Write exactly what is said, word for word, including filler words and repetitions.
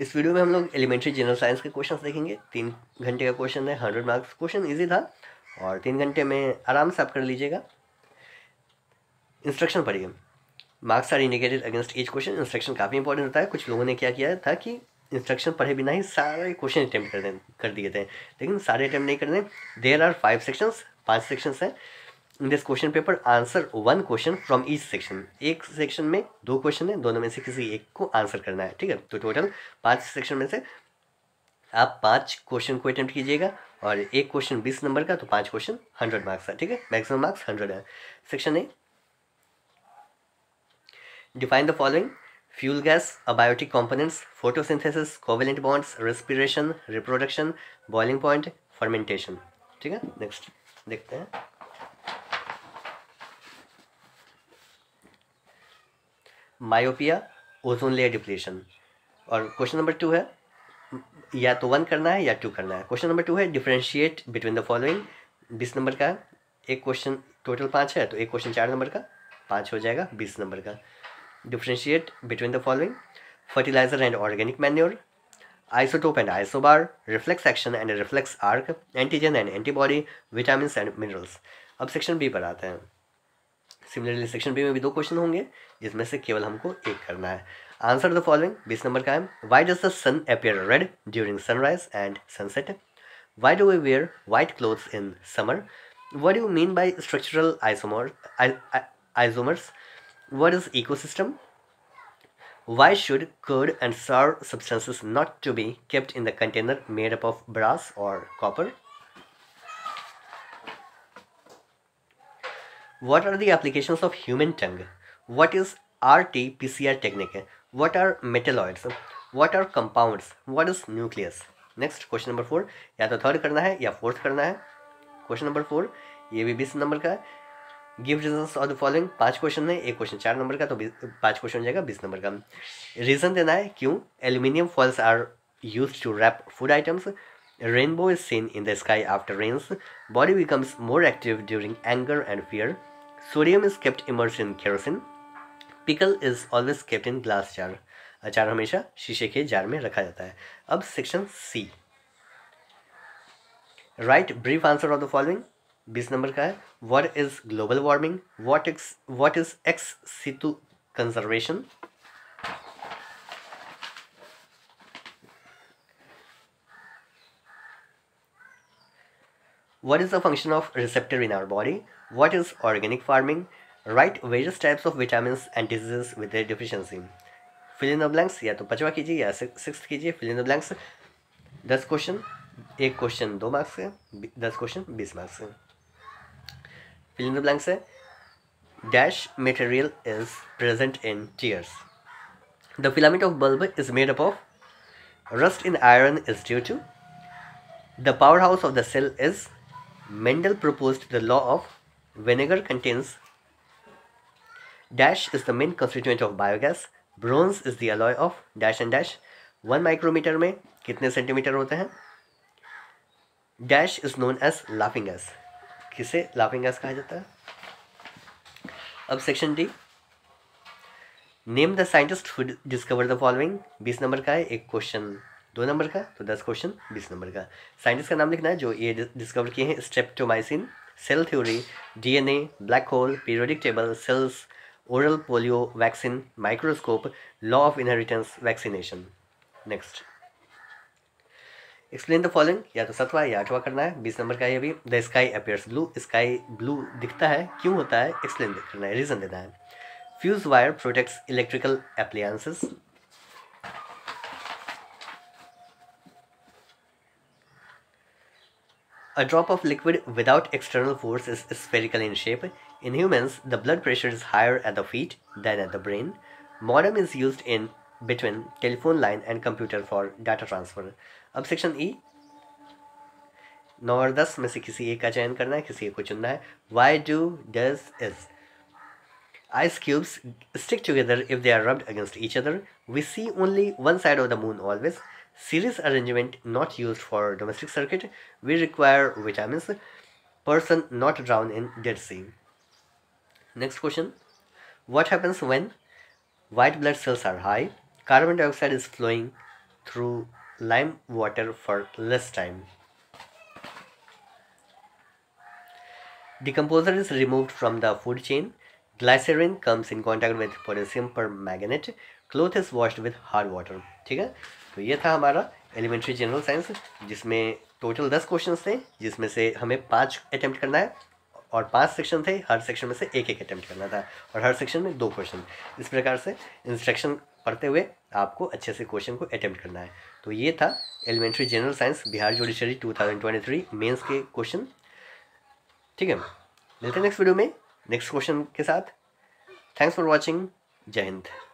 इस वीडियो में हम लोग एलिमेंट्री जनरल साइंस के क्वेश्चंस देखेंगे। तीन घंटे का क्वेश्चन है, हंड्रेड मार्क्स क्वेश्चन, इजी था और तीन घंटे में आराम से आप कर लीजिएगा। इंस्ट्रक्शन पढ़िए, marks are indicated against each question. Instruction काफ़ी इंपॉर्टेंट होता है। कुछ लोगों ने क्या किया था कि इंस्ट्रक्शन पढ़े बिना ही सारे क्वेश्चन अटैम्प्ट कर दें कर दिए थे, लेकिन सारे अटैम्प्ट नहीं करने। देयर आर फाइव सेक्शंस, पांच सेक्शंस हैं in this question paper. Answer one question from each section. एक सेक्शन में दो क्वेश्चन है, दोनों में से किसी एक को आंसर करना है, ठीक है। तो टोटल पाँच सेक्शन में से आप पाँच क्वेश्चन को अटैम्प्ट कीजिएगा और एक क्वेश्चन बीस नंबर का, तो पाँच क्वेश्चन हंड्रेड मार्क्स है, ठीक है। मैक्सिमम मार्क्स हंड्रेड है। Section A, define the following: fuel gas, abiotic components, photosynthesis, covalent bonds, respiration, reproduction, boiling point, fermentation, ठीक है। नेक्स्ट देखते हैं, मायोपिया, ओजोन लेयर डिप्लीशन। और क्वेश्चन नंबर टू है, या तो वन करना है या टू करना है। क्वेश्चन नंबर टू है डिफरेंशिएट बिटवीन द फॉलोइंग। बीस नंबर का है, एक क्वेश्चन टोटल पाँच है, तो एक क्वेश्चन चार नंबर का, पाँच हो जाएगा बीस नंबर का। Differentiate between the following: fertiliser and organic manure, isotope and isobar, reflex action and reflex arc, antigen and antibody, vitamin and minerals. अब सेक्शन बी पर आते हैं। सिमिलरली सेक्शन बी में भी दो क्वेश्चन होंगे, जिसमें से केवल हमको एक करना है। आंसर द फॉलोइंग, बीस नंबर का है: why does the sun appear red during sunrise and sunset, why do we wear white clothes in summer, what do mean by structural isomers, what is ecosystem, why should curd and sour substances not to be kept in the container made up of brass or copper, what are the applications of human tongue, what is R T P C R technique, what are metalloids, what are compounds, what is nucleus. Next, question number four, या तो third करना है या fourth करना है। Question number four, ये भी बीस नंबर का है। Give reasons of the following, पांच क्वेश्चन है, एक क्वेश्चन चार नंबर का, तो पांच क्वेश्चन हो जाएगा बीस नंबर का। रीज़न देना है क्यों aluminium foils are used to wrap food items, rainbow is seen in the sky after rains, body becomes more active during anger and fear, sodium is kept immersed in kerosene, pickle is always kept in glass jar. अचार हमेशा शीशे के jar में रखा जाता है। अब section C, write brief answer of the following. बीस नंबर का है: what is global warming, what is what is ex situ conservation, what is the function of receptor in our body, what is organic farming, write various types of vitamins and diseases with their deficiency. Fill in the blanks, या तो पांचवा कीजिए या sixth कीजिए। Fill in the blanks, दस question, एक question दो marks का, दस क्वेश्चन बीस मार्क्स का। फिल इन द ब्लैंक्स है: dash material is present in tears, the filament of bulb is made up of, rust in iron is due to, the power house of the cell is, Mendel proposed the law of, vinegar contains, dash is the main constituent of biogas, bronze is the alloy of, dash and dash. One micrometre में कितने centimetre होते हैं? Dash is known as laughing gas, किसे laughing gas कहा जाता है। अब section D, name the scientist who discover the following. बीस नंबर का है, एक क्वेश्चन दो नंबर का, तो दस क्वेश्चन बीस नंबर का। साइंटिस्ट का नाम लिखना है जो ये डिस्कवर किए हैं: streptomycin, cell theory, DNA, black hole, periodic table, cells, oral polio vaccine, microscope, law of inheritance, vaccination. Next, explain the following, या तो सातवां या आठवां करना है। बीस नंबर का ये भी, the sky appears blue, sky blue दिखता है, क्यों होता है एक्सप्लेन करना है, रीजन देना है। Fuse wire protects electrical appliances, a drop of liquid without external force is spherical in shape, in humans the blood pressure is higher at the feet than at the brain, modem is used in between telephone line and computer for data transfer। अब section E, नौ और दस में से किसी एक का चयन करना है, किसी एक को चुनना है। Why do does is, ice cubes stick together if they are rubbed against each other, we see only one side of the moon always, series arrangement not used for domestic circuit, we require vitamins, person not drown in Dead Sea। Next question, what happens when white blood cells are high, carbon dioxide is flowing through lime water for less time. Decomposer is removed from the food chain. Glycerin comes in contact with potassium permanganate. Cloth is washed with hard water. ठीक है, तो ये था हमारा elementary general science, जिसमें total दस questions थे, जिसमें से हमें पाँच अटेम्प्ट करना है और पांच सेक्शन थे, हर सेक्शन में से एक एक अटेम्प्ट करना था और हर सेक्शन में दो क्वेश्चन. इस प्रकार से इंस्ट्रक्शन पढ़ते हुए आपको अच्छे से क्वेश्चन को अटेम्प्ट करना है. तो ये था elementary general science Bihar judiciary दो हज़ार तेईस मेंस के क्वेश्चन. ठीक है, मिलते हैं नेक्स्ट वीडियो में नेक्स्ट क्वेश्चन के साथ. Thanks for watching. जय हिंद.